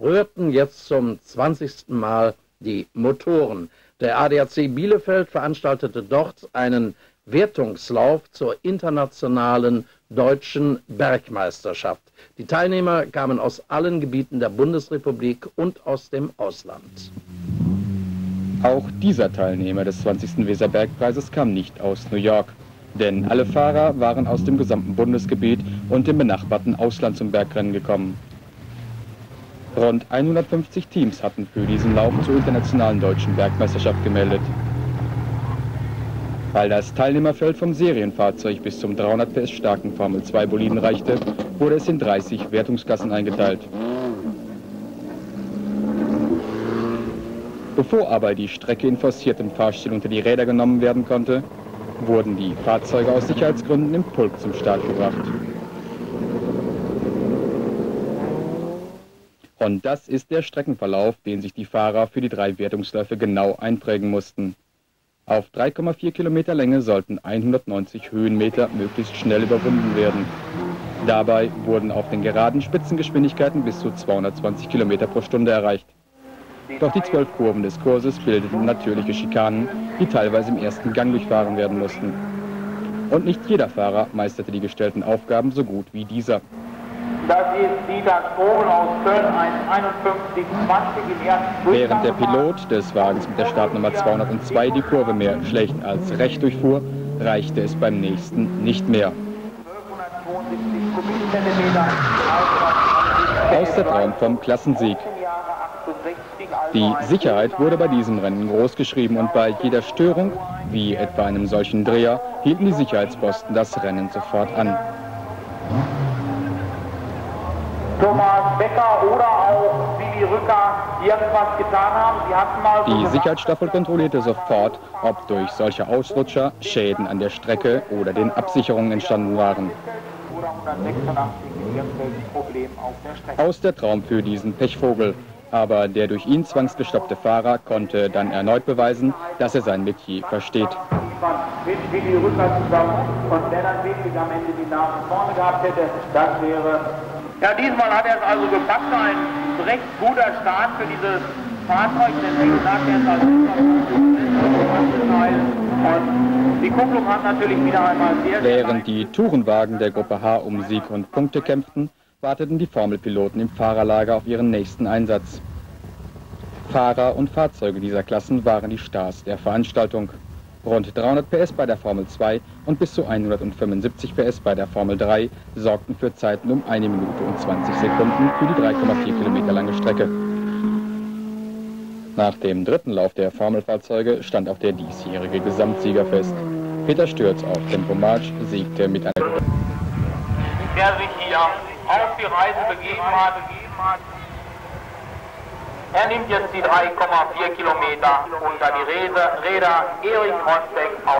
rührten jetzt zum 20. Mal die Motoren. Der ADAC Bielefeld veranstaltete dort einen Wertungslauf zur internationalen Deutschen Bergmeisterschaft. Die Teilnehmer kamen aus allen Gebieten der Bundesrepublik und aus dem Ausland. Auch dieser Teilnehmer des 20. Weserbergpreises kam nicht aus New York. Denn alle Fahrer waren aus dem gesamten Bundesgebiet und dem benachbarten Ausland zum Bergrennen gekommen. Rund 150 Teams hatten für diesen Lauf zur internationalen Deutschen Bergmeisterschaft gemeldet. Weil das Teilnehmerfeld vom Serienfahrzeug bis zum 300 PS starken Formel 2 Boliden reichte, wurde es in 30 Wertungsklassen eingeteilt. Bevor aber die Strecke in forciertem Fahrstil unter die Räder genommen werden konnte, wurden die Fahrzeuge aus Sicherheitsgründen im Pulk zum Start gebracht. Und das ist der Streckenverlauf, den sich die Fahrer für die drei Wertungsläufe genau einprägen mussten. Auf 3,4 Kilometer Länge sollten 190 Höhenmeter möglichst schnell überwunden werden. Dabei wurden auf den geraden Spitzengeschwindigkeiten bis zu 220 Kilometer pro Stunde erreicht. Doch die 12 Kurven des Kurses bildeten natürliche Schikanen, die teilweise im ersten Gang durchfahren werden mussten. Und nicht jeder Fahrer meisterte die gestellten Aufgaben so gut wie dieser. Das ist Dieter Sporen aus Köln, 1,51,20 im ersten. Während der Pilot des Wagens mit der Startnummer 202 die Kurve mehr schlecht als recht durchfuhr, reichte es beim nächsten nicht mehr. 1272 Kubikzentimeter. Aus der Traum vom Klassensieg. Die Sicherheit wurde bei diesem Rennen großgeschrieben und bei jeder Störung, wie etwa einem solchen Dreher, hielten die Sicherheitsposten das Rennen sofort an. Thomas Becker oder auch Willi Rücker, die irgendwas getan haben, die hatten mal... Die Sicherheitsstaffel kontrollierte sofort, ob durch solche Ausrutscher Schäden an der Strecke oder den Absicherungen entstanden waren. Aus der Traum für diesen Pechvogel. Aber der durch ihn zwangsgestoppte Fahrer konnte dann erneut beweisen, dass er sein Metier versteht. Ja, diesmal hat er es also gepackt, ein recht guter Start für dieses Fahrzeug. Deswegen sagt er es als und die Kupplung hat natürlich wieder einmal sehr... Während die Tourenwagen der Gruppe H um Sieg und Punkte kämpften, warteten die Formelpiloten im Fahrerlager auf ihren nächsten Einsatz. Fahrer und Fahrzeuge dieser Klassen waren die Stars der Veranstaltung. Rund 300 PS bei der Formel 2 und bis zu 175 PS bei der Formel 3 sorgten für Zeiten um 1 Minute und 20 Sekunden für die 3,4 Kilometer lange Strecke. Nach dem dritten Lauf der Formelfahrzeuge stand auch der diesjährige Gesamtsieger fest. Peter Stürtz auf Tempo March siegte mit einer... Der sich hier auf die Reise begeben hat. Er nimmt jetzt die 3,4 Kilometer unter die Räder. Erich Rostek auf.